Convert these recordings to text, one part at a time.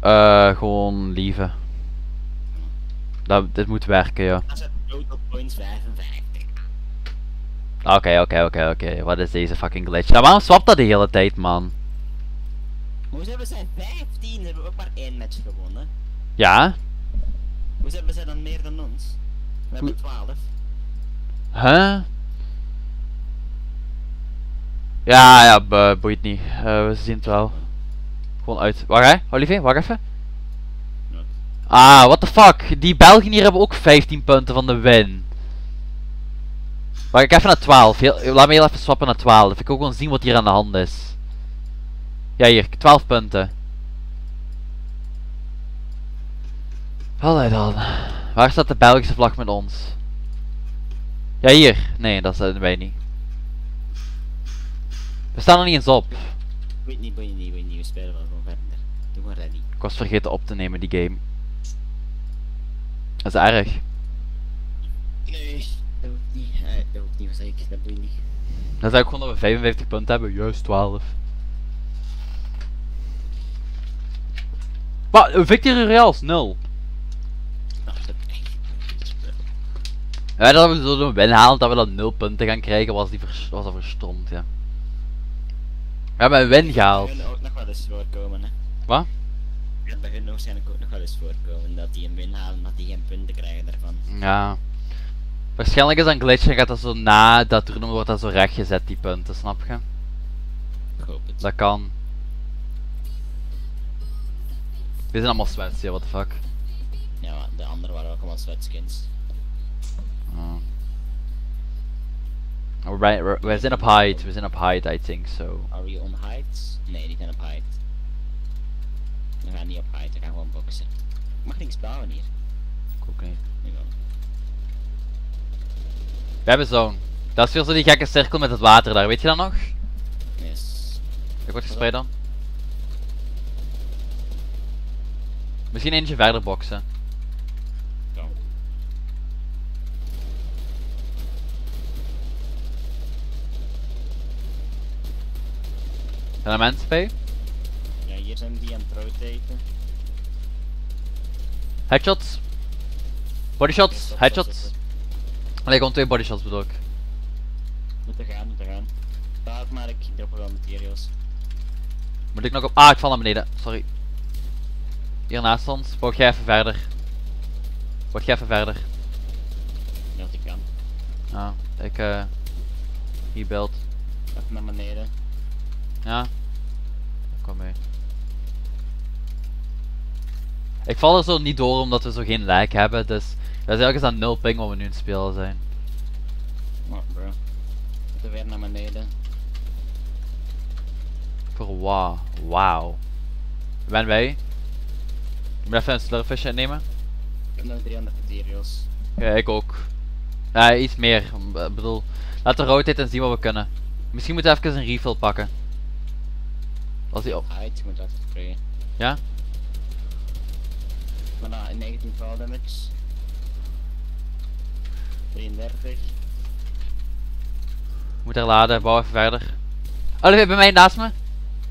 Gewoon lieven. Dit moet werken, ja. Als het total points 55. Oké. Wat is deze fucking glitch? Nou, waarom swapt dat de hele tijd, man? Moest we zijn 15, hebben we ook maar 1 match gewonnen. Ja? Hoe hebben zij dan meer dan ons? We hebben 12. Huh? Ja, boeit niet. We zien het wel. Gewoon uit. Wacht hè, Olivier, wacht even. Ah, what the fuck. Die Belgen hier hebben ook 15 punten van de win. Wacht, ik even naar 12. Laat me heel even swappen naar 12. Ik wil gewoon zien wat hier aan de hand is. Ja, hier. 12 punten. Allee dan. Waar staat de Belgische vlag met ons? Ja, hier. Nee, dat zijn wij niet. We staan er niet eens op. Weet niet. We spelen wel gewoon verder. Doe maar ready. Ik was vergeten op te nemen, die game. Dat is erg. Nee, dat hoeft niet. Dat hoeft niet, was ik. Dat doe je niet. Dan zou ik gewoon dat we 55 punten hebben. Juist 12. Wat? Victory Royals? 0. Ja, dat we zo'n win halen, dat we dan 0 punten gaan krijgen, was dat verstomd, ja. We hebben een win gehaald. Dat kan ook nog wel eens voorkomen, hè. Wat? Dat bij hun waarschijnlijk ook nog wel eens voorkomen, dat die een win halen, dat die geen punten krijgen daarvan. Ja. Waarschijnlijk is dat een glitch en gaat dat zo na dat toernooi wordt dat zo rechtgezet, die punten, snap je? Ik hoop het. Dat kan. We zijn allemaal Zwets, ja, what the fuck. Ja, maar de anderen waren ook allemaal Zwetskins. Oh. We zijn op height, I think so. Are we on height? Nee, die zijn op height. We gaan niet op height, we gaan gewoon boksen. Ik mag niks bouwen hier. Ik ook niet. Nee, wel. We hebben zo'n. Dat is weer zo die gekke cirkel met het water daar, weet je dat nog? Yes. Ik word gespreid dan. Misschien eentje verder boksen. Zijn er mensen bij? Ja, hier zijn die aan het rotaten. Headshots. Bodyshots, headshots. Nee, gewoon 2 bodyshots bedoel ik. Moet er gaan. Laat maar, ik drop er wel materials. Moet ik nog op... Ah, ik val naar beneden, sorry. Hier naast ons, boog jij even verder. Ja, dat ik kan. Nou, ik hier beeld. Even naar beneden. Ja. Kom mee. Ik val er zo niet door omdat we zo geen lag hebben, dus dat is ergens aan 0 ping wat we nu in het spelen zijn. Wat bro. We moeten weer naar beneden. Voor wauw. Ben wij? Moet even een slurfvisje innemen? Ik heb nog 300 materials. Ja, ik ook. Ja, iets meer. Ik bedoel, laten we rotate en zien wat we kunnen. Misschien moeten we even een refill pakken. Als die op. Ah, ik moet dat krijgen. Ja? Maar nou, 19 fall damage. 33. Moet herladen, bouw even verder. Olivier, ben jij naast me?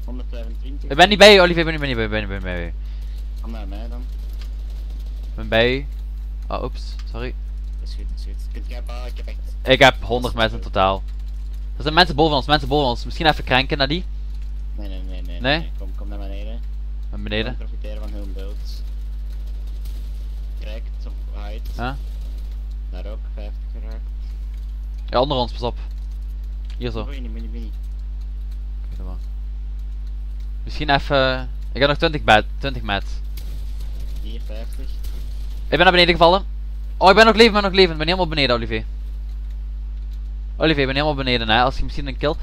125. Ik ben niet bij je, Olivier, ik ben niet bij je. Kom naar mij dan. Ik ben bij je. Oh, oeps, sorry. Is goed. Ik heb 100 mensen in totaal. Er zijn mensen boven ons. Misschien even krenken naar die. Nee? Kom naar beneden. Naar beneden? Profiteren van hun builds. Krijgt op height. Ja? Daar ook, 50 geraakt. Ja, onder ons, pas op. Hier zo. Mini. Oké, maar. Misschien even... Ik heb nog 20 mats. Hier, 50. Ik ben naar beneden gevallen. Oh, ik ben nog leven. Ik ben helemaal beneden, Olivier. Olivier, ik ben helemaal beneden, hè. Als je misschien een kill...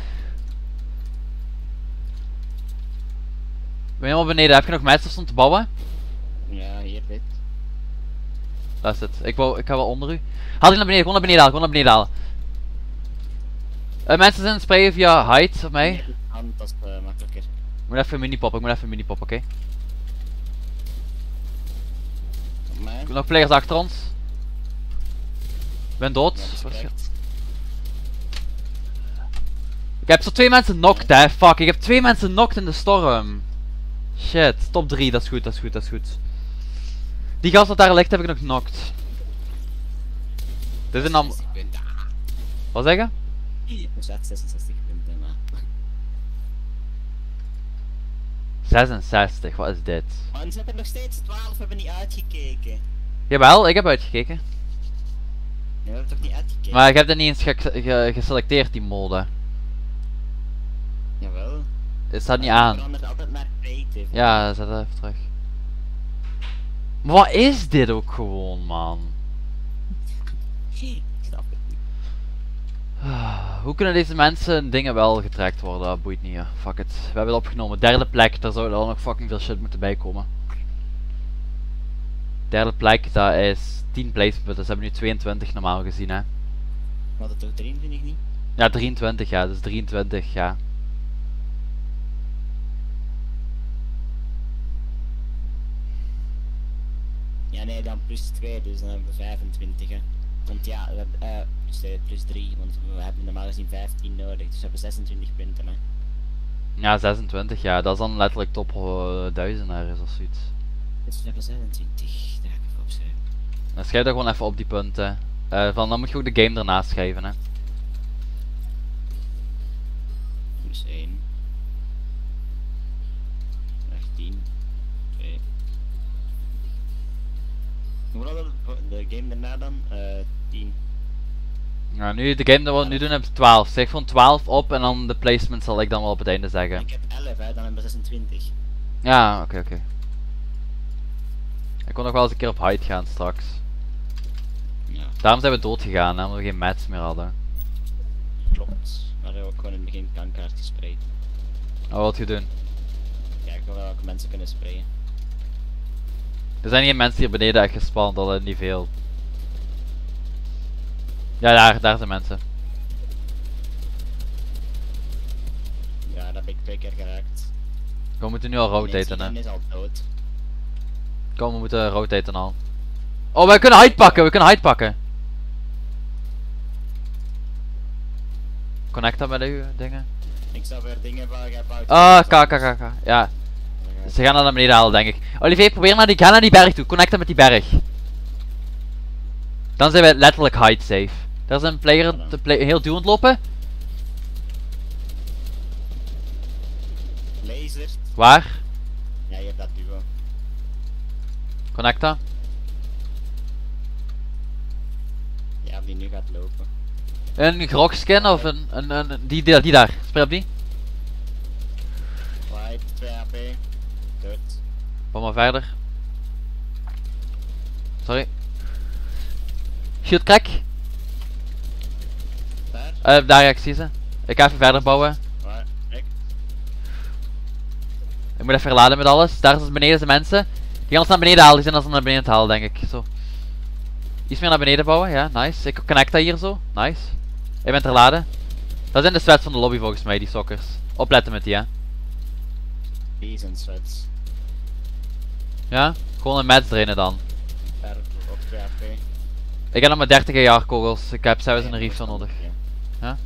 Ik ben helemaal beneden, heb je nog mats om te bouwen? Ja, hier dit. Dat is het, ik ga wel onder u. Haal die naar beneden, gewoon naar beneden halen. Mensen zijn sprayen via height op mij. Ja, dat is makkelijker. Ik moet even mini pop, oké? Okay? Nog players achter ons. Ik ben dood. Ja, ik heb zo 2 mensen knocked, hè, fuck. Ik heb 2 mensen knocked in de storm. Shit, top 3, dat is goed, dat is goed, dat is goed. Die gast dat daar ligt heb ik nog knokt. Dit is een am... Wat zeggen? Ik moest echt 66 punten maken. 66, wat is dit? Man, zit er nog steeds 12, we hebben niet uitgekeken. Jawel, ik heb uitgekeken. Nee, we hebben toch niet uitgekeken? Maar ik heb dat niet eens geselecteerd, die mode. Jawel. Het staat niet aan. Verandert altijd naar creative. Ja, zet dat even terug. Maar wat is dit ook gewoon, man? Ik snap het niet. Hoe kunnen deze mensen dingen wel getrackt worden? Dat boeit niet, fuck it. We hebben het opgenomen. Derde plek, daar zou al nog fucking veel shit moeten bij komen. Derde plek, dat is 10 placepunten. Ze hebben nu 22 normaal gezien, hè. Maar dat toch 23 niet? Ja, 23, ja. Dus 23, ja. Ja, nee, dan plus 2, dus dan hebben we 25, hè. Want ja, we hebben, plus 2, plus 3, want we hebben normaal gezien 15 nodig, dus we hebben 26 punten, hè. Ja, 26, ja. Dat is dan letterlijk top 1000 is of zoiets. Dus we hebben 26, daar ga ik even opschrijven. Dan schrijf dat gewoon even op die punten. Van, dan moet je ook de game ernaast schrijven, hè. Plus 1. 18. Hoeveel de game daarna dan? 10. Nou, nu de game dat we nu doen heb ik 12. Zeg van 12 op en dan de placement zal ik dan wel op het einde zeggen. Ik heb 11, hè, dan hebben we 26. Ja, oké, oké. Ik kon nog wel eens een keer op hide gaan straks. Ja. Daarom zijn we dood gegaan, hè, omdat we geen mats meer hadden. Klopt, maar we hebben ook gewoon in het begin kankaart gesprayt. Oh, wat je doen? Ja, ik wil wel welke mensen kunnen sprayen. Er zijn geen mensen hier beneden echt gespawnd, al niet veel. Ja, daar zijn mensen. Ja, dat heb ik 2 keer geraakt. We moeten nu al rotaten, hè. Is al dood. Kom, we moeten rotaten al. Oh, we kunnen hide pakken, we kunnen hide pakken. Connect dat met uw dingen. Ik zal weer dingen bouwen. Ah, kaka. Ja. Ze gaan naar de beneden halen, denk ik. Olivier, probeer naar die, ga naar die berg toe. Connecten met die berg. Dan zijn we letterlijk hide safe. Daar is een player te heel duw ontlopen. Laser. Waar? Ja, je hebt dat duo. Connecta. Ja, die nu gaat lopen. Een grogskin of een die daar. Spray op die. White, 2 HP. Kom maar verder. Sorry. Shield crack. Daar ga ik zitten. Ik ga even verder bouwen. Ik moet even herladen met alles. Daar zijn beneden zijn mensen. Die gaan ons naar beneden halen. Die zijn ons naar beneden te halen, denk ik. Zo. Iets meer naar beneden bouwen. Ja, nice. Ik connect dat hier zo. Nice. Ik ben herladen. Dat zijn de sweats van de lobby volgens mij, die sokkers. Opletten met die, hè. Die zijn sweats. Ja, gewoon een match trainen dan. Op 2 HP. Ik heb nog maar 30 jaar kogels, ik heb zelfs een reef nodig. Ja?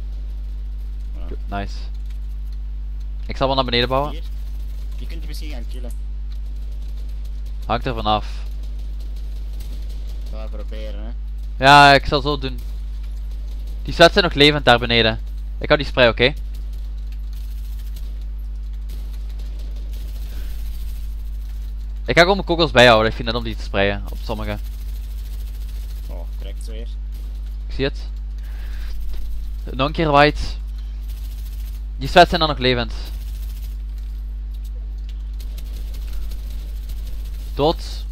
Nice. Ik zal wel naar beneden bouwen. Hier. Je kunt je misschien gaan killen. Hangt er vanaf. Ik zal het proberen, hè. Ja, ik zal zo doen. Die sets zijn nog levend daar beneden. Ik hou die spray, oké? Okay? Ik ga gewoon mijn kogels bijhouden, ik vind het om die te sprayen op sommige. Oh, correct weer. Ik zie het. Nog een keer white. Die sweats zijn dan nog levend. Dood.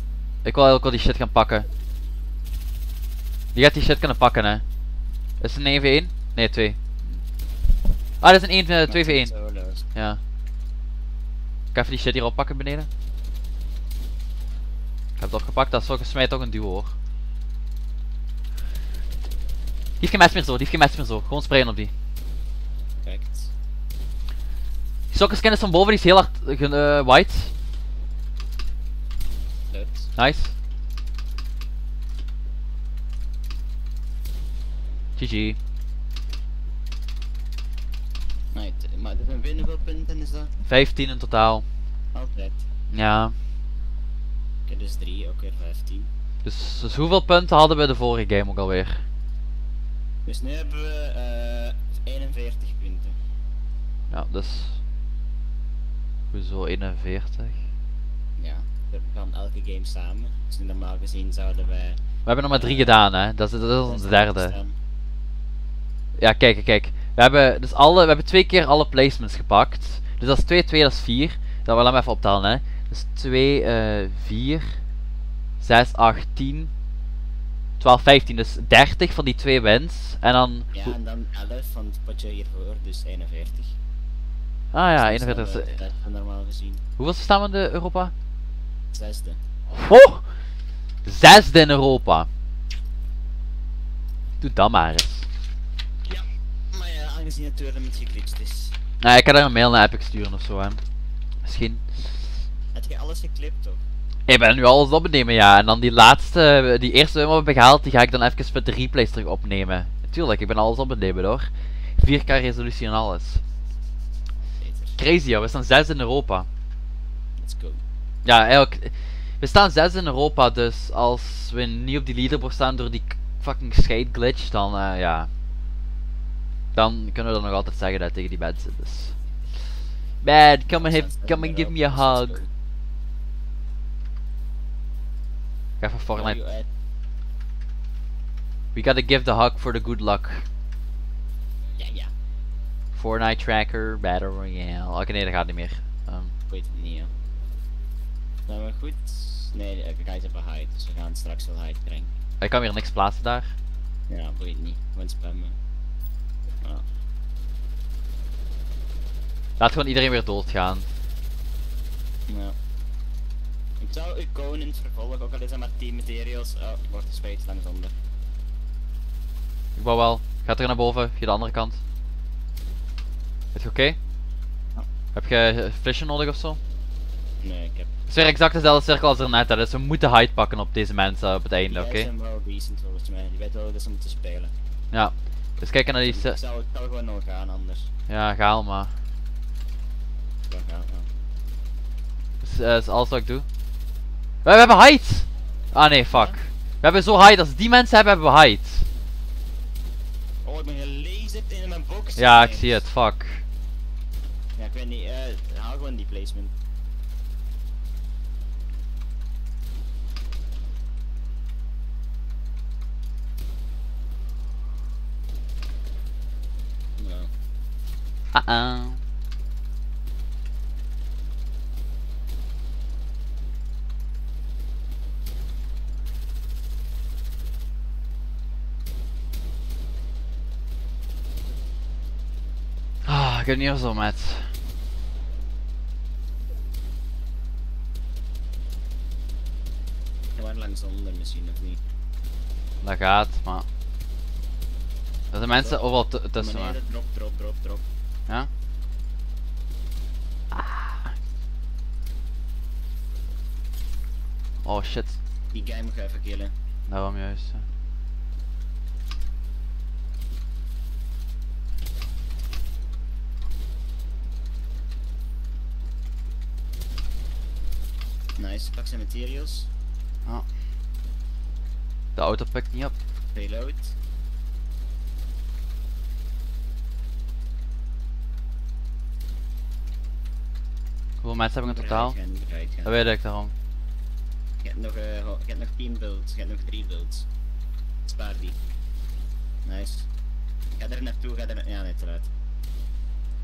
Ik wil eigenlijk wel die shit gaan pakken. Die gaat die shit kunnen pakken, hè. Is het een 1v1? Nee, 2. Ah, dat is een 2v1. Ja. Ik ga even die shit hier oppakken beneden. Ik heb het opgepakt, dat is volgens mij toch een duo, hoor. Die heeft geen mes meer zo, die heeft geen mes meer zo. Gewoon sprayen op die. Perfect. Die sokkerskin is van boven, die is heel hard white. Leuk. Nice. GG. Nee, maar er zijn winnable punten, is dat? 15 in totaal. Altijd. Ja. Oké, dus 3, oké, 15. Dus hoeveel punten hadden we de vorige game ook alweer? Dus nu hebben we 41 punten. Ja, dus... Hoezo 41? Ja, we gaan elke game samen. Dus normaal gezien zouden wij... We hebben nog maar 3 gedaan, hè. Dat is onze derde. Ja, kijk. We hebben 2 keer alle placements gepakt. Dus dat is 2, 2, dat is 4. Dat we hem even optalen, hè. Dus 2, 4, 6, 8, 10, 12, 15. Dus 30 van die 2 wins. En dan... Ja, en dan 11 van het potje hiervoor, dus 41. Ah ja, dus 41 is... Dat normaal gezien. Hoeveel staan we in de Europa? 6e. Oh! 6e in Europa. Doe dat maar eens. Ja, maar ja, aangezien het toernooi geclitcht is. Nou, ik kan daar een mail naar Epic sturen ofzo, hè. Misschien. Heb je alles geklipt, toch? Ik ben nu alles opnemen, ja. En dan die laatste, die eerste nummer heb ik gehaald, die ga ik dan even met de replays terug opnemen. Tuurlijk, ik ben alles opnemen, hoor. 4K resolutie en alles. Beter. Crazy, hoor. We staan 6 in Europa. Let's go. Ja, eigenlijk. We staan 6 in Europa, dus als we niet op die leaderboard staan door die fucking shade glitch, dan ja. Dan kunnen we dat nog altijd zeggen dat tegen die mensen, dus... Bad, come and give me a hug. Ik ga even Fortnite. We gotta give the hug for the good luck. Ja. Fortnite tracker, battle royale. Oké, nee, dat gaat niet meer. Ik weet het niet, hoor. Nou, maar goed. Nee, ik ga even hide, dus we gaan straks wel hide brengen. Ik kan weer niks plaatsen daar. Ja, ik weet het niet. Gewoon spammen. Oh. Laat gewoon iedereen weer doodgaan. Ja. Ik zou iconen in het vervolg, ook al is dat maar 10 materials. Oh, ik word gespeeld, langs onder. Ik wou wel. Ga terug naar boven, via de andere kant. Is het oké? Ja. Heb je flesje nodig ofzo? Nee, ik heb... Het is weer exact dezelfde cirkel als er net, dus we moeten hide pakken op deze mensen op het einde, oké? Die zijn wel decent volgens mij, die weten wel dus om te spelen. Ja. Dus kijken naar die... Ik zal gewoon nog gaan anders. Ja, ga maar. Ja, ga. Dus, is alles wat ik doe. We hebben hide! Ah nee, fuck. Ja? We hebben zo hide, als die mensen hebben, hebben we hide. Oh, ik ben gelezen in mijn box. Ja, ik zie het, fuck. Ja, ik weet niet, haal gewoon die placement. Ah, ik heb niet zo met. Gewoon langs onder misschien of niet. Dat gaat, maar. Dat de mensen overal tussen. Meneer, drop. Ja? Ah. Oh shit. Die guy moet ik even killen. Daarom juist. Nice, pak zijn materials. Oh. De auto pakt niet op. Reload. Hoeveel mensen heb ik in totaal? Bereid gaan. Dat weet ik daarom. Ik heb nog 10 builds, ik heb nog 3 builds. Spaar die. Nice. Ga er naartoe, ga er naartoe. Ja, uiteraard.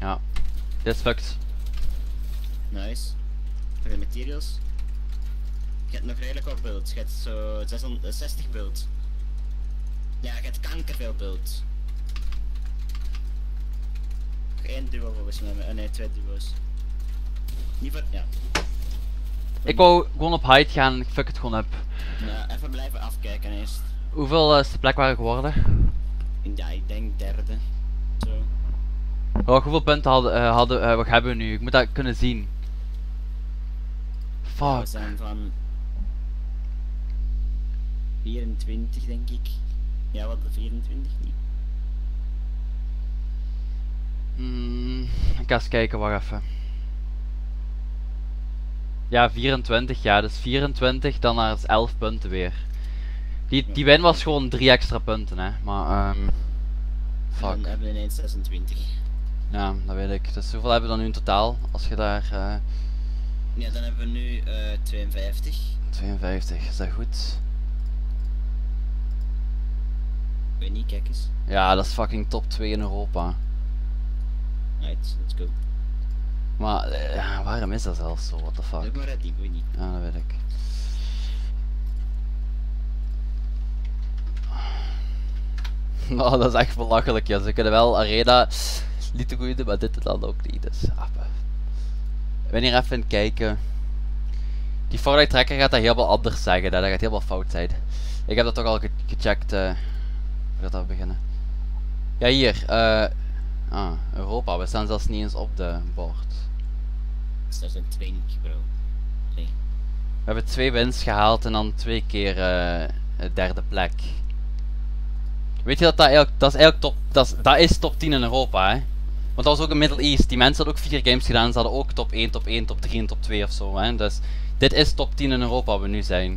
Ja. Dit is fucked. Nice. Voor de materials. Ik heb nog redelijk wat builds, ik heb zo 60 builds. Ja, ik heb kankerveel builds. Nog 1 duo volgens mij, nee 2 duo's. Ja. Ik wou gewoon op hide gaan, ik fuck het gewoon up. Ja, even blijven afkijken eerst. Hoeveel is de plek waar ik geworden? Ja, ik denk 3e. Zo. Oh, hoeveel punten hebben we nu? Ik moet dat kunnen zien. Fuck. Ja, we zijn van... 24 denk ik. Ja, wat de 24 niet. Ik ga eens kijken, wacht even. Ja, 24, ja. Dus 24, dan naar 11 punten weer. Die win was gewoon 3 extra punten, hè. Maar, fuck. We hebben ineens 26. Ja, dat weet ik. Dus hoeveel hebben we dan nu in totaal? Als je daar... Ja, dan hebben we nu 52. 52, is dat goed? Ik weet niet, kijk eens. Ja, dat is fucking top 2 in Europa. Right, let's go. Maar waarom is dat zelfs zo? What the fuck? Doe maar dat, ik weet niet. Ja, dat weet ik. Nou, oh, dat is echt belachelijk, ja. Ze kunnen wel Arena niet te goed doen, maar dit dan ook niet. Dus, ik ben hier even kijken. Die Fortnite tracker gaat dat helemaal anders zeggen, dat gaat helemaal fout zijn. Ik heb dat toch al gecheckt. Hoe gaat dat beginnen? Ja, hier. Europa, we staan zelfs niet eens op de bord. Is dat een training, bro? Nee. We hebben 2 wins gehaald en dan 2 keer derde plek. Weet je dat dat is top 10 in Europa, hè? Want dat was ook een Middle East. Die mensen hadden ook 4 games gedaan, ze hadden ook top 1, top 1, top 3 en top 2 of zo, hè? Dus dit is top 10 in Europa waar we nu zijn.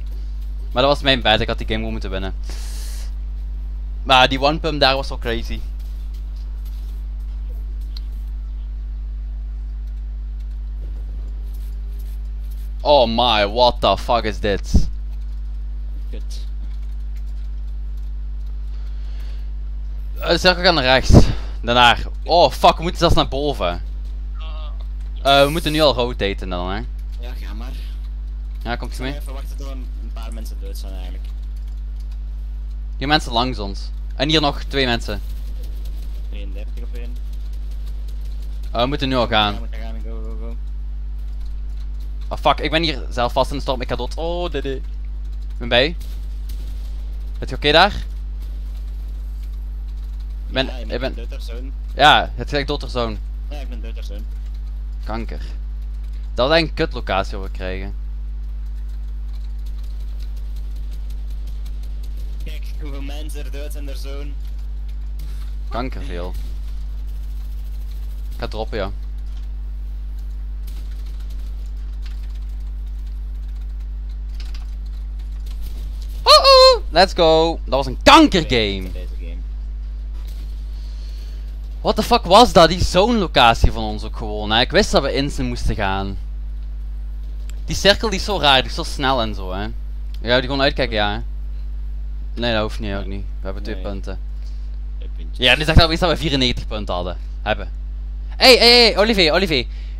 Maar dat was mijn bad, ik had die game gewoon moeten winnen. Maar die one pump daar was wel crazy. Oh my, what the fuck is dit? Kut. Cirkel gaat naar rechts. Daarna. Oh fuck, we moeten zelfs naar boven. We moeten nu al rotaten dan, hè? Ja, ga maar. Ja, komt je mee? Even wachten tot een paar mensen dood zijn eigenlijk. Hier mensen langs ons. En hier nog 2 mensen. 32 of 1. We moeten nu al gaan. Ja, we gaan go. Oh fuck, ik ben hier zelf vast in de storm, ik ga dood. Oh, dede. Ik ben bij. Ben je oké daar? Ik ben dood ter zoon. Ja, het is echt dood ter zoon. Ja, ik ben dood ter zoon. Kanker. Dat was een kutlocatie wat we krijgen. Kijk hoeveel mensen er dood zijn ter zoon. Kanker veel. Ik ga droppen, ja. Let's go! Dat was een kankergame! What the fuck was dat? Die zone locatie van ons ook gewoon, hè? Ik wist dat we instant moesten gaan. Die cirkel die is zo raar, die is zo snel en zo, hè? Ja, die gewoon uitkijken, ja, hè? Nee, dat hoeft niet, ook niet. We hebben 2 punten. Ja, nu zegt dat we 94 punten hadden. Hey, Olivier.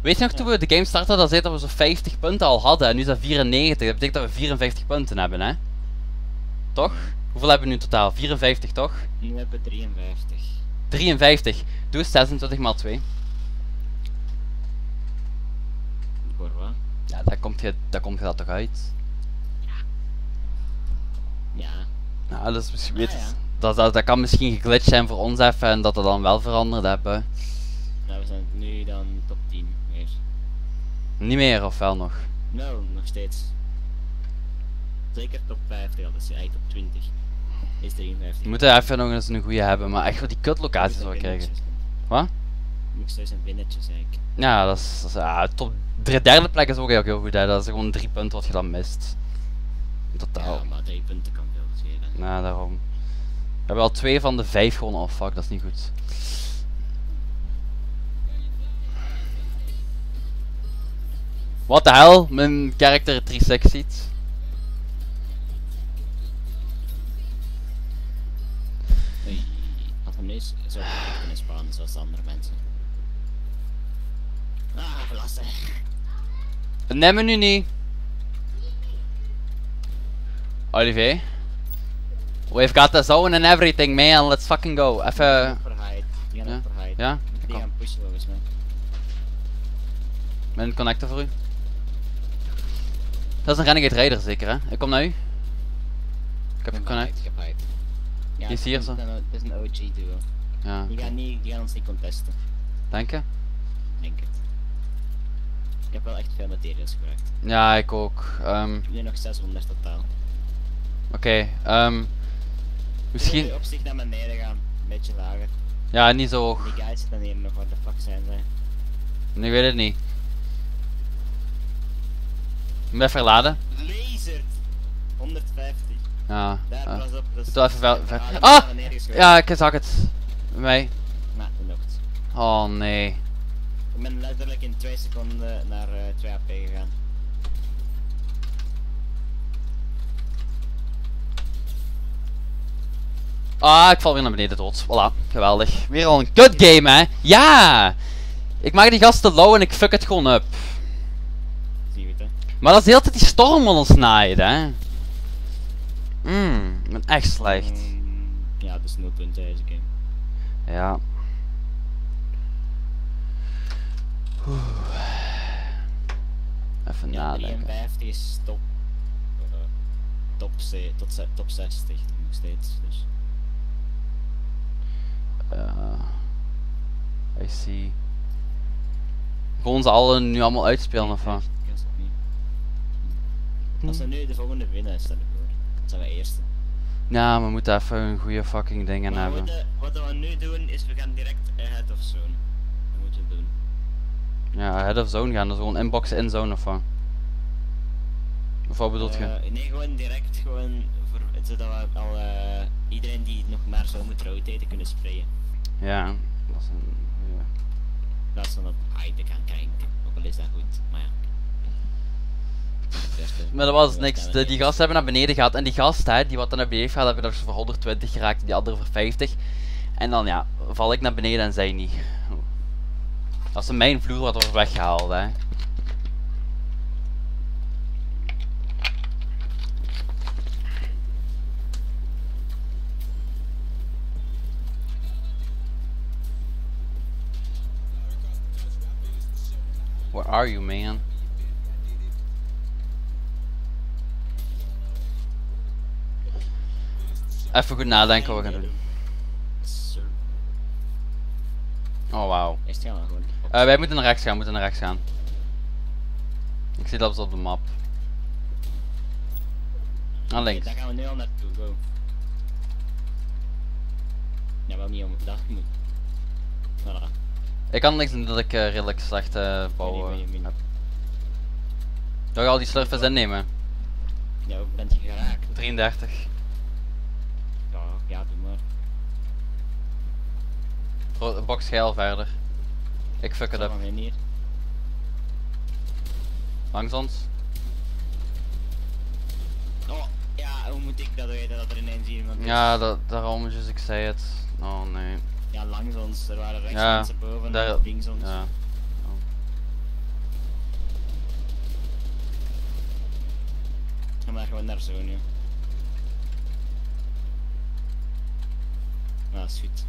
Weet je nog, toen we de game starten, dat zei dat we zo 50 punten al hadden. En nu is dat 94, dat betekent dat we 54 punten hebben, hè? Toch? Hoeveel hebben we nu in totaal? 54, toch? Nu hebben we 53. 53? Doe 26 × 2. Voor wat? Ja, daar komt je dat toch uit? Ja. Nou, dat is misschien... Ja. Dat kan misschien geglitcht zijn voor ons even en dat we dan wel veranderd hebben. Nou, we zijn nu dan top 10 meer. Niet meer, of wel nog? Nou, nog steeds. Zeker top 50, dat is eigenlijk top 20. Is 53. We moeten even nog eens een goede hebben, maar echt wat die kutlocaties wel krijgen. Wat? Nog steeds een winnetje, zeg ik. Ja, dat is top. Derde plek is ook heel goed, hè. Dat is gewoon 3 punten wat je dan mist. In totaal. Ja, maar 3 punten kan veel schelen. Nou, daarom. We hebben al 2 van de 5 gewoon al, fuck, dat is niet goed. What the hell? Mijn character 3-6 ziet. Zo kunnen spannen zoals andere mensen. Ah, lastig. Neem me nu niet. Olivier. We've got the zone and everything, man. Let's fucking go. Even. Die gaan overhide. Ja? Die gaan pushen volgens mij. Met een connector voor u. Dat is een Renegade Raider zeker, hè? Ik kom naar u. Ik heb je connect. Ja, is hier zo? Het is een OG duo. Ja. Die gaan ons niet contesten. Denk je? Denk het. Ik heb wel echt veel materials gebruikt. Ja, ik ook. Ik ben nog 600 totaal. Oké, misschien... Ik moet op zich naar beneden gaan. Een beetje lager. Ja, niet zo hoog. Die guys zitten hier nog, wat de fuck zijn zij? Ik weet het niet. Ik ben even laden. Laser 150. Ja. Ik doe even wel. Ah! Ja, ik zag het. Bij mij. Oh nee. Ik ben letterlijk in 2 seconden naar 2 AP gegaan. Ah, ik val weer naar beneden dood. Voilà, geweldig. Weer al een kut game, hè? Ja! Ik maak die gasten low en ik fuck het gewoon up. Zie je het, hè? Maar dat is de hele tijd die storm ons naaien, hè? Ik ben echt slecht. Ja, dus 0 punten deze game. Ja. Oeh. Even nadenken. 53 is top 60 nog steeds, dus. I see. Gewoon ze alle nu allemaal uitspelen of wat? Als we nu de volgende winnen, stel ik voor. Dat zijn we eerste. Ja, we moeten even een goede fucking dingen hebben. Wat we nu doen is we gaan direct ahead of zone. Dat moeten we doen. Ja, ahead of zone gaan, dus gewoon inboxen in zone of wat? Of wat bedoelt je? Nee, gewoon direct gewoon voor, zodat we al iedereen die nog maar zo moet rotaten kunnen sprayen. Ja, dat is een. Ja. Dat ze dat hide gaan krijgen, ook al is dat goed, maar ja. Maar dat was niks, die gasten hebben naar beneden gehad en die gasten hè, die wat naar beneden gaat, hebben er voor 120 geraakt, die andere voor 50. En dan ja, val ik naar beneden en zij niet. Als ze mijn vloer wat wordt weggehaald hè. Where are you, man? Even goed nadenken wat we gaan doen. Oh wauw. Wij moeten naar rechts gaan, Ik zie dat op de map. Naar links. Daar gaan we nu al naartoe, go. Ja, wel niet om dat moet. Voilà. Ik kan niks doen dat ik redelijk slecht bouwen heb. Zou je al die slurfers innemen? Ja, hoe bent je geraakt? 33. Ja, ja doe maar. Box geil verder. Ik fuck het up. Langs ons. Oh, ja, hoe moet ik dat weten dat er ineens iemand is? Ja, daarom is ik zei het. Oh nee. Ja, langs ons, er waren rechts mensen boven en links ons. Ja. Oh. Ja, maar gewoon naar zo nu. Ah, is goed.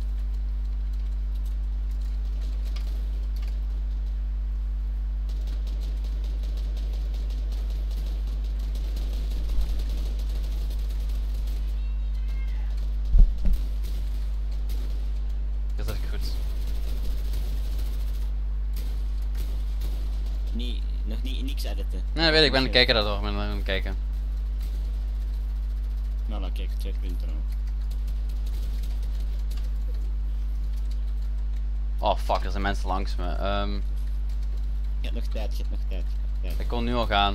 Niks editen. Nee, weet ik, ben aan het kijken daardoor, Nou, dan kijk, 2 punten ook. Oh fuck, er zijn mensen langs me. Je hebt nog tijd, Ik kon nu al gaan.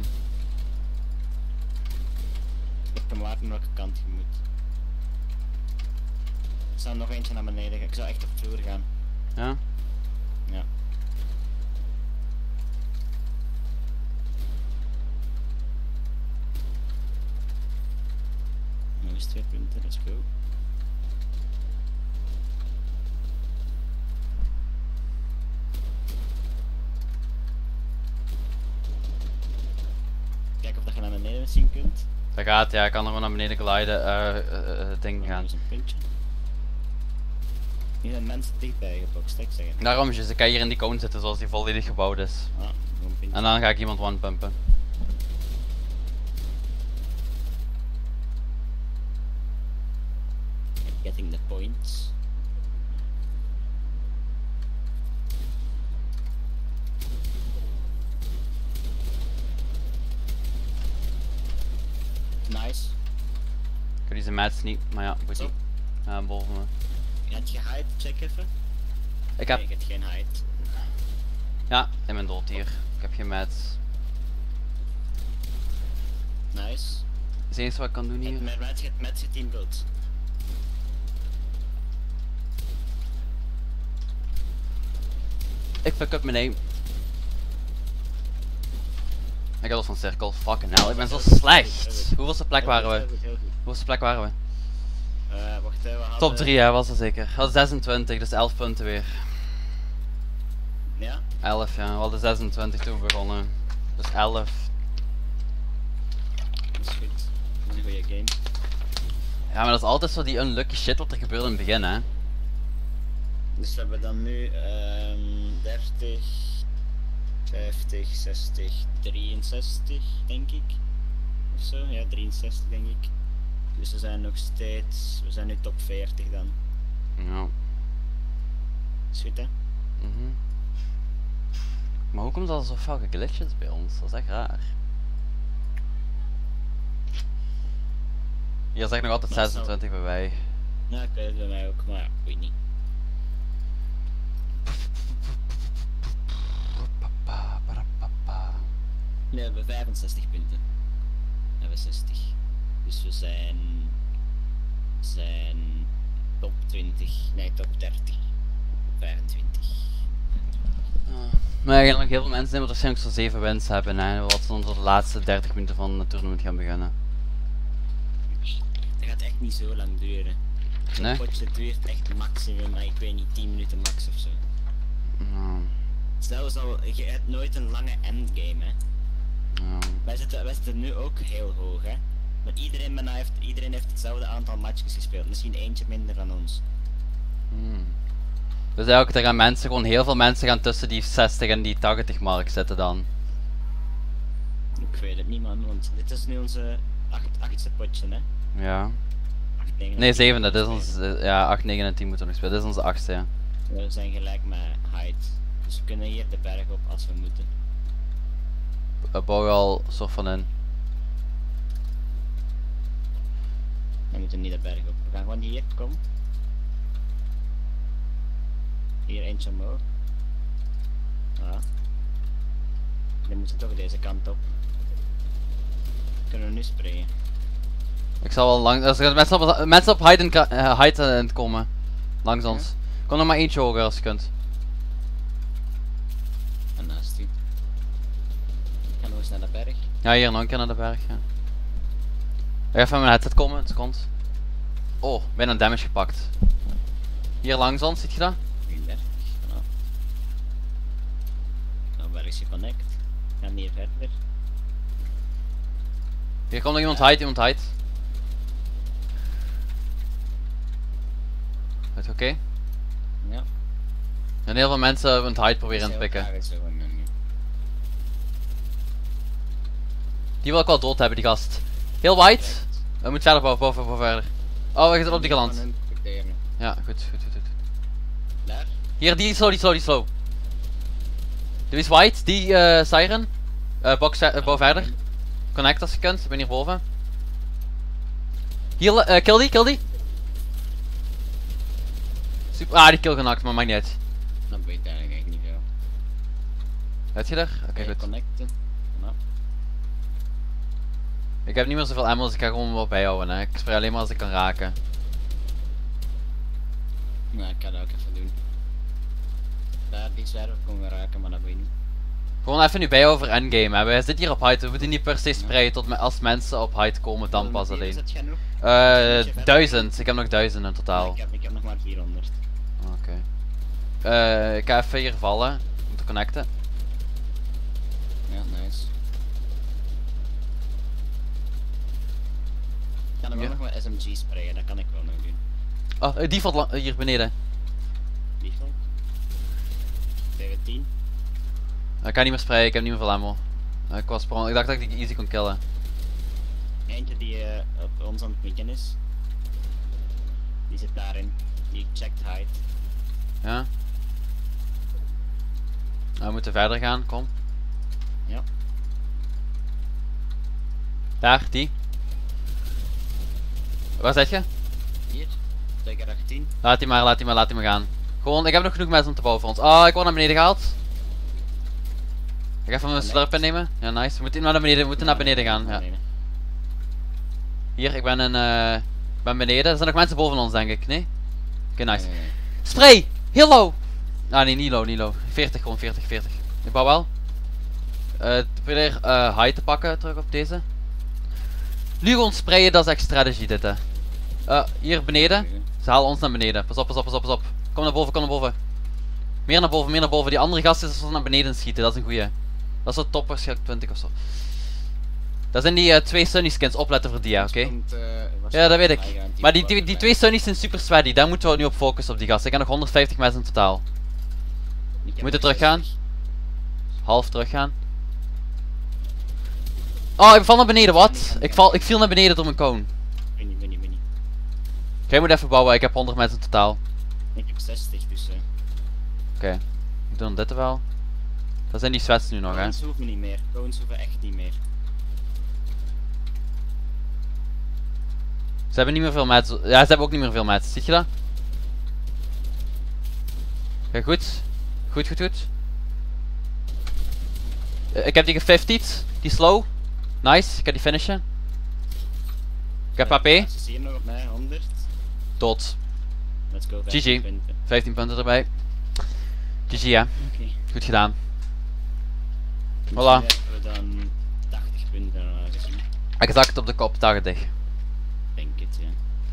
Ik heb hem laten welke kant je moet. Er staat nog eentje naar beneden, ik zou echt op vloer gaan. Ja? Ja. Is 2 punten, let's go. Kijk of dat je naar beneden zien kunt. Dat gaat, ja, ik kan er gewoon naar beneden glijden, ding gaan. Is een puntje. Hier zijn mensen dichtbij gepakt, ik zeg het. Daarom, dus ik kan hier in die cone zitten zoals die volledig gebouwd is. Ah, en dan ga ik iemand one-pumpen. Getting the points. Nice. Ik kan deze match niet, maar ja, moet je. Ja, boven me. Heb je hide? Check even. Ik heb. Nee, ik heb geen hide. Ja, in mijn dood hier. Ik heb geen match. Nice. Zie eens wat ik kan doen hier. Met zit in beeld. Ik fuck up mijn aim. Ik heb al zo'n cirkel, fucking hell, ik ben zo slecht. Hoeveelste plek waren we? Wacht even, hadden... Top 3 hè, was dat zeker. Dat was 26, dus 11 punten weer. Ja? 11 ja, we hadden 26 toen we begonnen. Dus 11. Dat is goed, dat is een goede game. Ja, maar dat is altijd zo die unlucky shit wat er gebeurde in het begin hè. Dus we hebben dan nu 30... 50, 60, 63 denk ik. Ofzo, ja 63 denk ik. Dus we zijn nog steeds, we zijn nu top 40 dan. Ja. Is goed hè? Mm-hmm. Maar hoe komt dat er zo vaak glitches bij ons? Dat is echt raar. Hier zegt nog altijd 26 bij mij. Ja, ik weet het bij mij ook, maar ja, weet niet. Nee, we hebben 65 punten. We hebben 60. Dus we zijn... top 20. Nee, top 30. 25. Maar er gaan nog heel veel mensen die waarschijnlijk zo'n 7 wins hebben hè. Wat ze onze laatste 30 minuten van het toernooi gaan beginnen. Dat gaat echt niet zo lang duren. Nee? Het duurt echt maximum, maar ik weet niet, 10 minuten max ofzo. Nou. Zelfs al, je hebt nooit een lange endgame hè. Ja. Wij zitten nu ook heel hoog hè. Maar iedereen heeft hetzelfde aantal matchjes gespeeld. Misschien eentje minder dan ons. Dus eigenlijk er gaan mensen, gewoon heel veel mensen gaan tussen die 60 en die 80 mark zitten dan. Ik weet het niet man, want dit is nu onze 8e potje hè. Ja. 8, 9, nee 7e, dit is onze, ja 8, 9 en 10 moeten we nog spelen. Dit is onze 8e ja. We zijn gelijk met height. Dus we kunnen hier de berg op als we moeten. We bouwen al soort van in. We moeten niet de berg op. We gaan gewoon hier, kom. Hier eentje omhoog. Ah. Dan moeten we toch deze kant op. Kunnen we nu springen? Ik zal wel lang... Als er mensen op height komen. Langs ons. Ja? Kom nog maar eentje hoger als je kunt. Naar de berg. Ja, hier nog een keer naar de berg. Ja. Even mijn headset komen, het komt. Oh, bijna damage gepakt. Hier langs ons, ziet je dat? Die berg, vanaf. Nou, berg is geconnect. Gaan hier verder. Hier komt nog iemand hide, Is het oké? Ja. Er zijn heel veel mensen een hide proberen in te pikken. Die wil ik wel dood hebben, die gast. Heel wide. We moeten verder boven. Oh, we zitten op die geland. Ja, goed. Hier, die slow. Die is wide, die siren. Bouw verder. Connect als je kunt, ik ben hier boven. Hier, kill die. Super, die kill genakt, maar maakt niet uit. Dat weet ik eigenlijk niet veel. Heb je daar? Oké, goed. Ik heb niet meer zoveel ammo, dus ik ga gewoon wat bijhouden hè. Ik spray alleen maar als ik kan raken. Nou, ik ga dat ook even doen. Daar, die zwerver kon we raken, maar dat weet ik niet. Gewoon even nu bijhouden voor endgame hè. Wij zitten hier op height, we moeten niet per se sprayen tot als mensen op height komen dan pas alleen. Is het genoeg? 1000, ik heb nog 1000 in totaal. Ja, ik heb nog maar 400. Oké. Ik ga even hier vallen, om te connecten. Ja, nice. Ik kan er wel nog maar SMG sprayen, dat kan ik wel nog doen. Oh, die valt hier beneden. Die valt? Tegen 10. Ik kan niet meer sprayen, ik heb niet meer veel ammo. Ik dacht dat ik die easy kon killen. Eentje die op ons aan het mikken is. Die zit daarin. Die checked height. Ja. We moeten verder gaan, kom. Ja. Daar, die. Waar zit je? Hier, zeker 18. Laat die maar gaan. Gewoon, ik heb nog genoeg mensen om te bouwen voor ons. Ah, ik word naar beneden gehaald. Ik ga even mijn slurp innemen. Ja, nice. We moeten naar beneden gaan. Ja. Hier, ik ben, ben beneden. Er zijn nog mensen boven ons, denk ik. Nee? Oké, nice. Nee. Spray! Heel low! Ah nee, niet low, niet low. 40 gewoon, 40, 40. Ik bouw wel. Probeer high te pakken, terug op deze. Nu gewoon sprayen, dat is echt strategy dit, hè. Hier beneden. Ze halen ons naar beneden. Pas op, pas op, pas op, pas op. Kom naar boven, kom naar boven. Meer naar boven, meer naar boven. Die andere gasten is als naar beneden schieten, dat is een goeie. Dat is zo top, waarschijnlijk 20 of zo. Dat zijn die twee sunny skins, opletten voor die, oké? Okay? Ja, dat weet ik. Maar die twee sunnies zijn super sweaty, daar moeten we nu op focussen op die gasten. Ik heb nog 150 mensen in totaal. We moeten teruggaan. Half teruggaan. Oh, ik val naar beneden, wat? Ik viel naar beneden door mijn cone. Mini. Jij moet even bouwen, ik heb 100 mensen in totaal. Ik heb 60, dus. Oké, ik doe dit wel. Dat zijn die sweats nu nog, hè? Cones hoeven niet meer, cones hoeven echt niet meer. Ze hebben niet meer veel mats. Ja, ze hebben ook niet meer veel mats. Ziet je dat? Ja, goed. Goed, goed, goed. Ik heb die gefiftied. Die slow. Nice. Ik heb die finishen. Ik heb HP. Ze zien nog op mij, 100. Tot. Let's go, 15 GG. Punten. 15 punten erbij. GG, ja. Okay. Goed gedaan. Voilà. Dan hebben we dan 80 punten gezien. Exact op de kop, 80.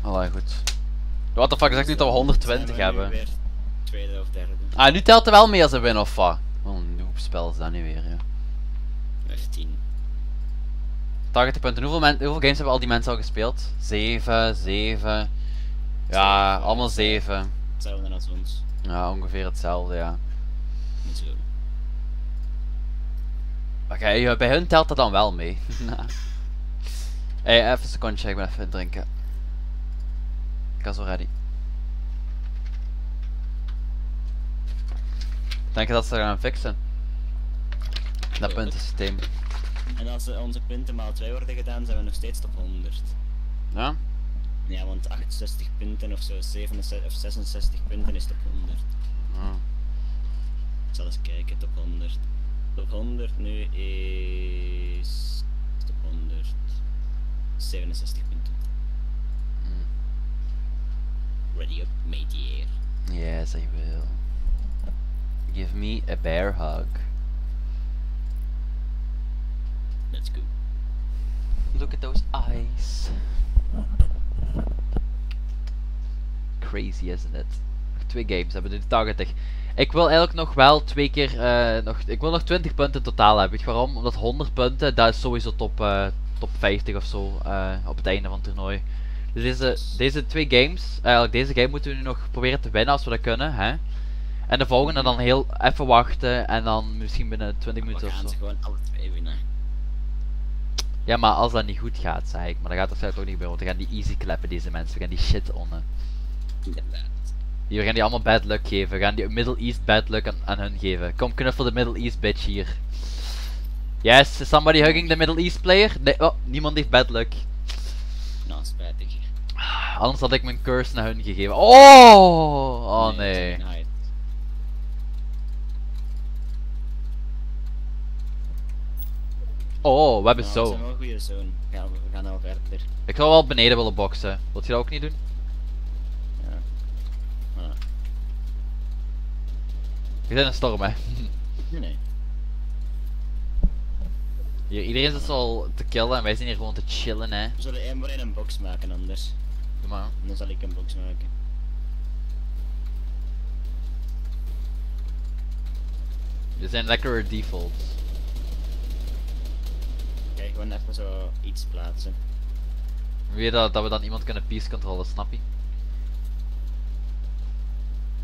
Allee, goed. What the fuck, zegt niet dat we 120 hebben. Weer tweede of derde. Ah, nu telt er wel mee als een win of wat? Wat een noob spel is dat nu weer, ja. Weer 10. 80 punten. Hoeveel games hebben al die mensen al gespeeld? 7. Ja, allemaal 7. Hetzelfde als ons. Ja, ongeveer hetzelfde, ja. Niet zo. Oké, bij hun telt dat dan wel mee. Hey, even een secondje, ik ben even aan het drinken. Ik was al ready. Denk je dat ze gaan fixen? Dat puntensysteem. En als onze punten maal 2 worden gedaan, zijn we nog steeds op 100. Ja? Ja, want 68 punten of zo, 67 of 66 punten is top 100. Ja. Ik zal eens kijken, top 100. Top 100 nu is... top 100... 67 punten. Ready up, mateer. Yes, I will. Give me a bear hug. Let's go. Look at those eyes. Crazy, isn't it? 2 games hebben we nu 80. Ik wil eigenlijk nog wel 2 keer... ik wil nog 20 punten totaal hebben. Weet je waarom? Omdat 100 punten, dat is sowieso top 50 of zo. Op het einde van het toernooi. Dus deze 2 games, eigenlijk deze game moeten we nu nog proberen te winnen als we dat kunnen, hè. En de volgende dan heel even wachten en dan misschien binnen 20 minuten of zo. We gaan ze gewoon alle 2 winnen. Ja, maar als dat niet goed gaat, zei ik. Maar dat gaat waarschijnlijk ook niet gebeuren, want we gaan die easy klappen deze mensen. We gaan die shit onnen. Inderdaad. We gaan die allemaal bad luck geven. We gaan die Middle East bad luck aan hun geven. Kom, knuffel de Middle East bitch hier. Yes, is somebody hugging the Middle East player? Nee, oh, niemand heeft bad luck. Nou, spijtig. Anders had ik mijn curse naar hun gegeven. Oh! Oh nee. Oh, we hebben zo. Dat is een goede zone. Ja, we gaan al verder. Ik zou wel beneden willen boksen. Wilt je dat ook niet doen? Ja. Voilà. Je bent een storm, hè? Nee. Hier, iedereen zit al te killen en wij zijn hier gewoon te chillen, hè. We zullen één een box maken anders. Doe maar. Dan zal ik een box maken. Dit zijn lekkere defaults. Kijk, gewoon even zo iets plaatsen. Weet dat we dan iemand kunnen peace controlen, snap je?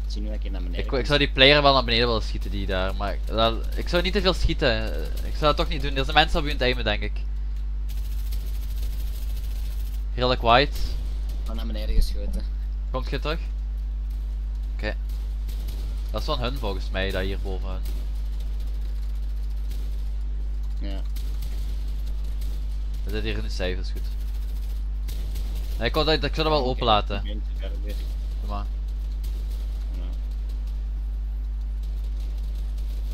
Zien we naar beneden. Ik zou die player wel naar beneden willen schieten, die daar, maar ik zou niet te veel schieten. Ik zou dat toch niet doen, er zijn mensen op hun timen, denk ik. Heerlijk white. Al naar beneden geschoten. Komt je terug? Oké. Dat is van hun volgens mij, dat hier boven hun. Ja. We zitten hier nu safe, dat is goed. Nee, ik zou dat wel open laten. Doe maar.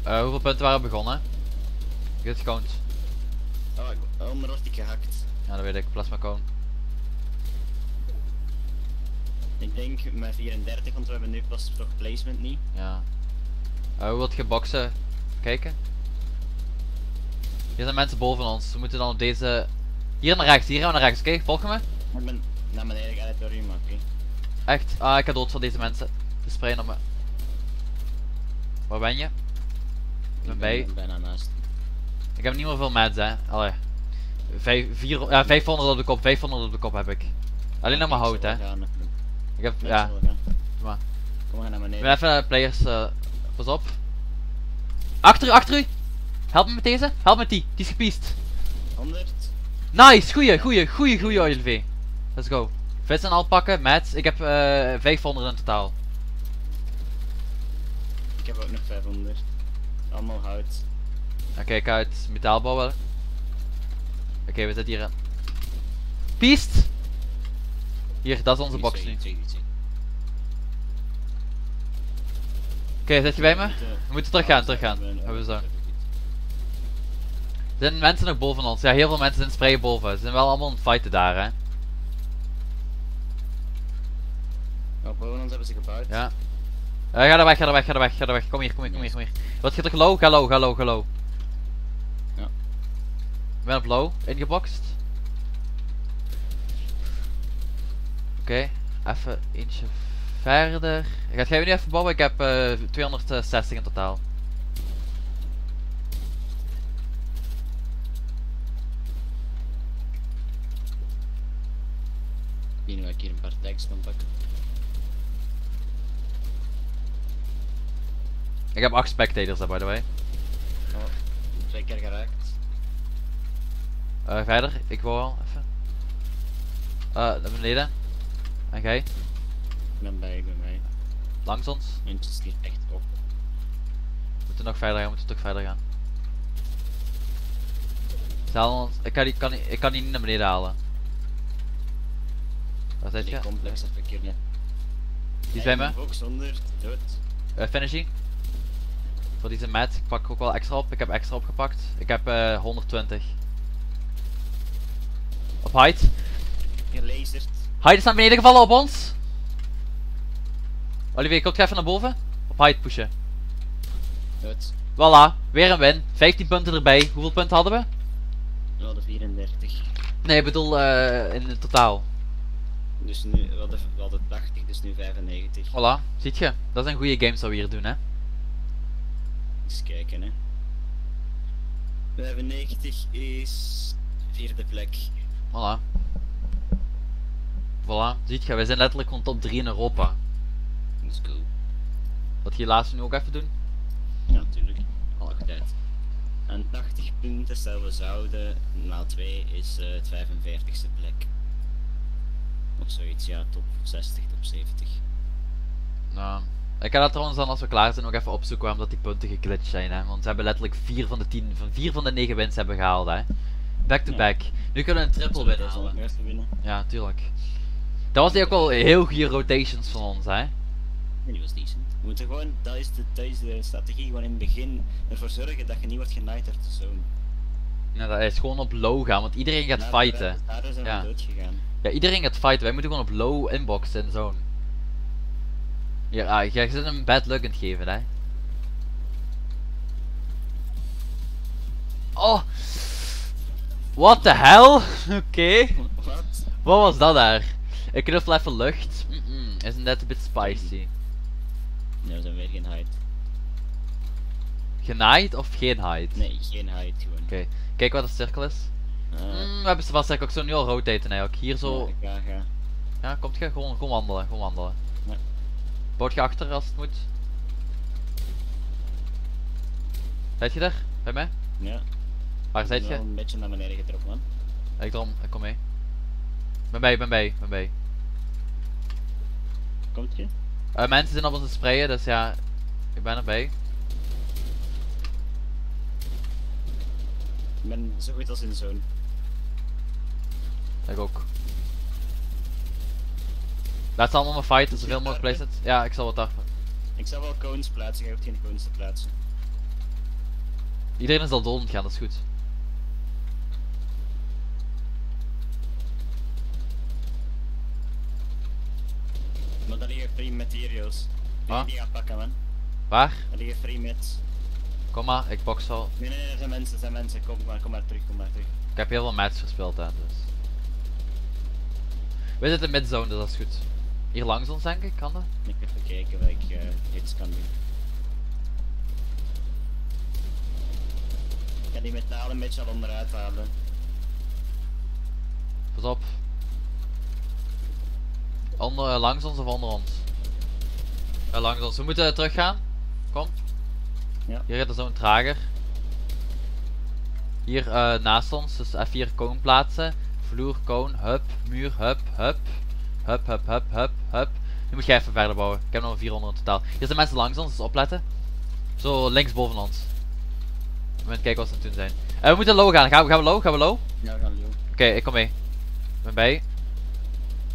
Hoeveel punten waren begonnen? Good count. Oh, maar wordt ik gehakt. Ja, dat weet ik. Plasma cone. Ik denk met 34, want we hebben nu pas toch placement niet. Ja. Hoe wilt je boksen? Kijken. Hier zijn mensen boven ons. We moeten dan op deze... Hier naar rechts, hier gaan we naar rechts. Oké, volg je me? Ik ben naar beneden gered door iemand, oké. Echt? Ah, ik ga dood van deze mensen. Ze sprayen op me. Waar ben je? Ik ben bij. Ik ben bijna naast. Ik heb niet meer veel meds, hè. Allee. 500 op de kop, 500 op de kop heb ik. Alleen nog maar hout, hè. Ik heb, ja. Doe maar. Kom maar naar beneden. Even naar de players, pas op. Achter u, achter u! Help me met deze, help me met die, die is gepiest. 100. Nice, goeie Olivier. Let's go. Vets en al pakken, meds. Ik heb 500 in totaal. Ik heb ook nog 500. Allemaal hout. Dan kijk uit, metaal bouwen. Oké, we zitten hier in. Piest! Hier, dat is onze box nu. Oké, zit je bij me? We moeten terug gaan. Hebben we zo. Er zijn mensen nog boven ons. Ja, heel veel mensen zijn sprayen boven. Ze zijn wel allemaal aan het fighten daar, hè. Nou, boven ons hebben ze gebouwd. Ja. Ga er weg. Kom hier. Wat gaat er low? Ga low. Ja. Ik ben op low, ingebokst. Oké, even eentje verder. Gaat jij nu even bouwen? Ik heb 260 in totaal. Ik weet niet waar ik hier een paar tags kan pakken. Ik heb 8 spectators daar, by the way. Oh, 2 keer geraakt. Verder, ik wou al even. Naar beneden. En jij? Ik ben bij. Langs ons? Het is hier echt op. We moeten toch verder gaan. Ik kan die niet naar beneden halen. Waar zit je? Complex even verkeerd. Ja. Die is bij me. Ook zonder dood. Finishing. Voor deze mat, ik pak ook wel extra op. Ik heb extra opgepakt. Ik heb 120. Op height. Gelaserd. Height is naar beneden gevallen op ons. Olivier, komt je even naar boven? Op height pushen. Dood. Voilà, weer een win. 15 punten erbij. Hoeveel punten hadden we? We hadden 34. Nee, ik bedoel in totaal. Dus nu, we hadden 80, dus nu 95. Voilà, ziet je? Dat zijn goede games dat we hier doen, hè. Eens kijken, hè. 95 is 4e plek. Voilà, ziet je? Wij zijn letterlijk gewoon top 3 in Europa. Let's go. Wat je laatste nu ook even doen? Ja, natuurlijk. Alle tijd. En 80 punten, stel we zouden, maal 2 is het 45e plek. Of zoiets, ja, top 60, top 70. Nou, ik ga dat trouwens dan als we klaar zijn nog even opzoeken waarom dat die punten geglitcht zijn, hè. Want ze hebben letterlijk 4 van de 9 wins hebben gehaald, hè. Back to back. Nu kunnen we een triple winnen halen. Ja, tuurlijk. Dat was die ook wel heel goede rotations van ons, hè. Die was decent. We moeten gewoon, dat is de strategie, gewoon in het begin ervoor zorgen dat je niet wordt genaaid uit de zone. Ja, dat is gewoon op low gaan, want iedereen gaat fighten. Daar zijn we dood gegaan. Ja, iedereen gaat fighten, wij moeten gewoon op low inboxen in zone. Ja, jij zit hem bad luck in het geven, hè. Oh! What the hell? Oké. Wat was dat daar? Ik knuffel even lucht. Is net een bit spicy. Nee, we zijn weer geen hide. Genaaid of geen hide? Nee, geen hide gewoon. Oké, kijk wat de cirkel is. We hebben ze vast eigenlijk ook zo nu al rotaten eigenlijk. Hier zo... Ja. Ja, komt je? Gewoon wandelen. Ja. Boud je achter als het moet. Zet je daar? Bij mij? Ja. Waar zit je? Een beetje naar beneden getrokken, man. Ja, ik kom mee. Ben bij. Komt je? Mensen zijn op ons te sprayen, dus ja... Ik ben erbij. Ik ben zo goed als in de zone. Ik ook. Laat ze allemaal maar fighten, zoveel mogelijk plaatsen. Ja, ik zal wat tarpen. Ik zal wel cones plaatsen, jij hoeft geen cones te plaatsen. Iedereen is al dood gaan, dat is goed. daar liggen free materials. Wil je die afpakken, man? Waar? Daar liggen free meds. Kom maar, ik box al. Nee, nee, er zijn mensen, kom maar terug. Ik heb heel veel meds verspeeld, hè, dus. We zitten midzone, dus dat is goed. Hier langs ons, denk ik, kan dat? Ik ga even kijken wat ik iets kan doen. Ik ga die metaal een beetje al onderuit halen. Pas op. Onder, langs ons of onder ons? Langs ons, we moeten terug gaan. Kom. Ja. Hier gaat er zo'n trager. Hier naast ons, dus F4 cone plaatsen. Vloer, cone, hup, muur, hup, hup. Hup, hup, hup, hup, hup. Nu moet jij even verder bouwen. Ik heb nog 400 in totaal. Hier zijn mensen langs ons, dus opletten. Zo links boven ons. We moeten kijken wat ze aan het doen zijn. We moeten low gaan. Gaan we low? Ja, we gaan low. Oké, ik kom mee. Ik ben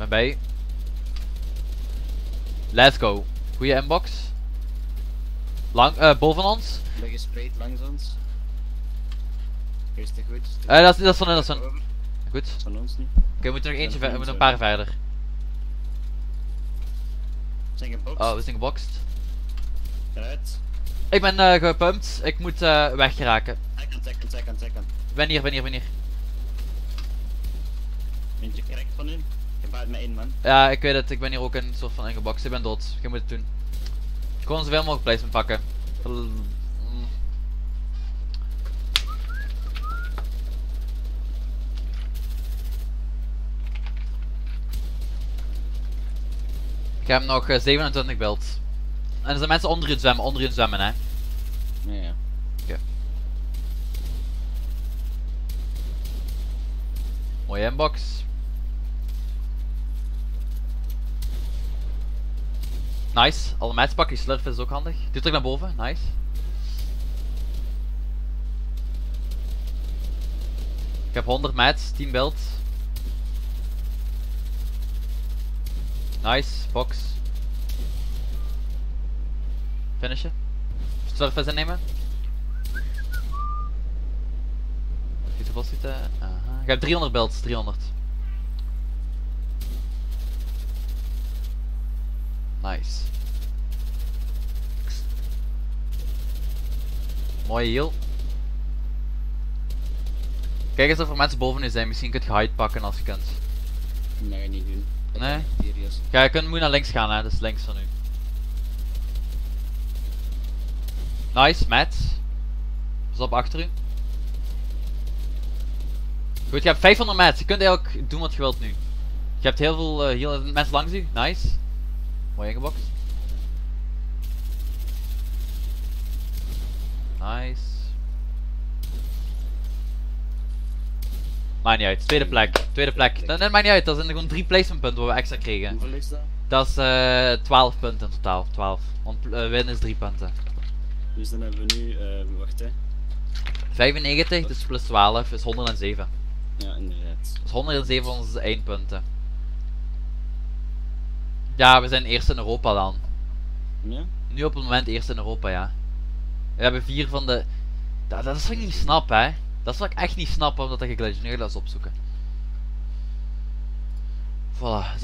bij. Let's go. Goeie inbox. Boven ons. Ben gesprayed langs ons. Eerst te goed. Dat is van hen. Goed. Van ons niet. Oké, we moeten nog eentje verder. We moeten een paar verder. Zijn geboxt. Oh, we zijn geboxt. Eruit. Ik ben gepumpt. Ik moet weggeraken. Second. Ben hier. Ben je correct van in? Je baart me in, man. Ja, ik weet het. Ik ben hier ook een soort van ingeboxt. Ik ben dood. Je moet het doen. Gewoon zoveel mogelijk placement pakken. Ik heb nog 27 beeld. En er zijn mensen onder je zwemmen, hè? Ja. Oké. Mooie inbox. Nice, alle mats pakken, die slurf is ook handig. Doe terug naar boven, nice. Ik heb 100 mats, 10 beeld. Nice, box. Finishen. Slurf innemen. Even iets vastzitten. Ik heb 300 builds, 300. Nice. Mooie heal. Kijk eens of er mensen boven u zijn, misschien kun je hide pakken als je kunt. Nee, niet doen. Nee? Ja, je moet naar links gaan, hè, dus links van u. Nice, Matt. Pas op achter u. Goed, je hebt 500 mats. Je kunt eigenlijk doen wat je wilt nu. Je hebt heel veel heel mensen langs u. Nice. Mooi ingeboxt. Nice. Maakt niet uit, tweede plek. Dat maakt niet uit, dat zijn gewoon 3 placement punten waar we extra kregen. Hoeveel is dat? Dat is 12 punten in totaal, 12. Want winnen is 3 punten. Dus dan hebben we nu, wacht hè. 95, dus plus 12 is 107. Ja, inderdaad. Dus 107 van onze eindpunten. Ja, we zijn eerst in Europa dan. Ja? Nu op het moment eerst in Europa, ja. We hebben 4 van de... Dat is wat ik niet snap, hè. Dat zou ik echt niet snappen omdat dat geglitcht is. Nu ga ik dat eens opzoeken. Voilà.